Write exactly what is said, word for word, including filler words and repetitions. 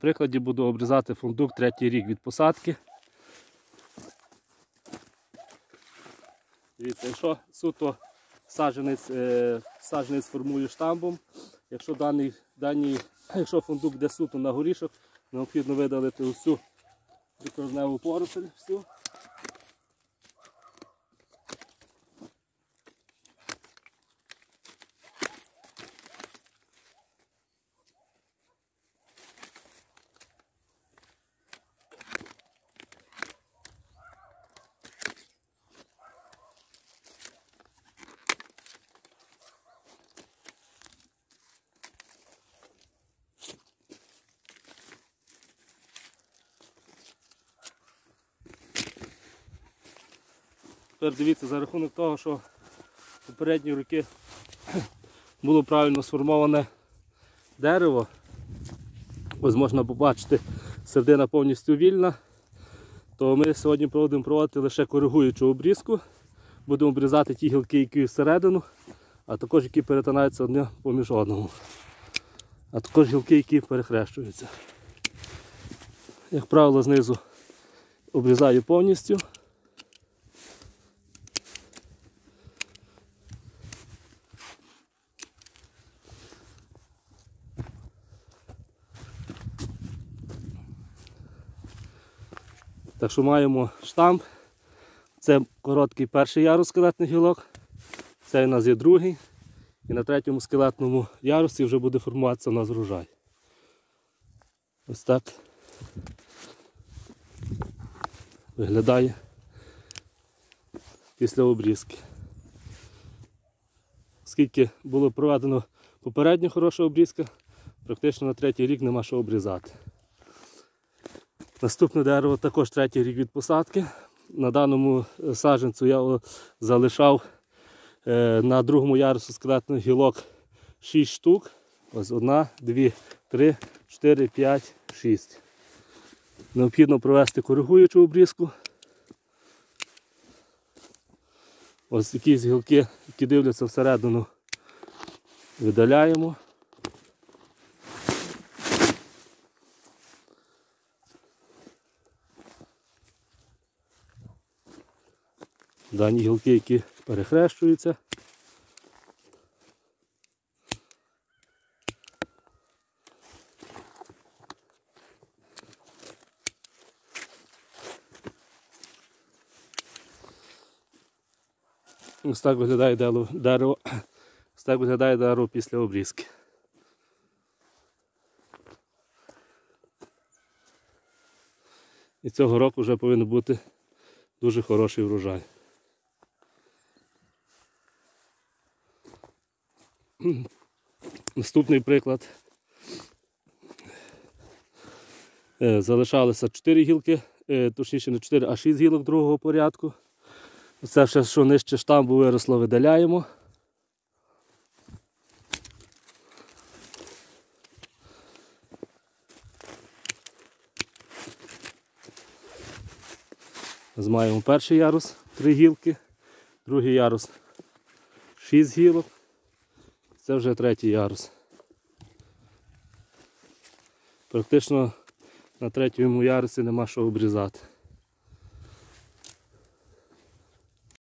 прикладі буду обрізати фундук третій рік від посадки. Дивіться, якщо суто саджанець, е, саджанець формую штамбом, якщо, даний, даний, якщо фундук йде суто на горішок, необхідно видалити усю прикореневу поросль, всю. Тепер дивіться, за рахунок того, що попередні роки було правильно сформоване дерево, ось можна побачити, середина повністю вільна, то ми сьогодні будемо проводити лише коригуючу обрізку. Будемо обрізати ті гілки, які всередину, а також які перетинаються одне поміж одному, а також гілки, які перехрещуються. Як правило, знизу обрізаю повністю. Так що маємо штамп, це короткий перший ярус скелетних гілок, це у нас є другий, і на третьому скелетному ярусі вже буде формуватися у нас врожай. Ось так виглядає після обрізки. Оскільки було проведено попередньо хороша обрізка, практично на третій рік нема що обрізати. Наступне дерево також третій рік від посадки. На даному саджанцю я залишав на другому ярусі скелетних гілок шість штук. Ось одна, дві, три, чотири, п'ять, шість. Необхідно провести коригуючу обрізку. Ось якісь гілки, які дивляться всередину, видаляємо. Дані гілки, які перехрещуються. Ось так виглядає дерево, ось так виглядає дерево після обрізки. І цього року вже повинен бути дуже хороший врожай. Наступний приклад. Залишалися чотири гілки, точніше не чотири, а шість гілок другого порядку. Це все, що нижче штамбу виросло, видаляємо. Маємо перший ярус, три гілки, другий ярус, шість гілок. Це вже третій ярус. Практично на третьому ярусі нема що обрізати.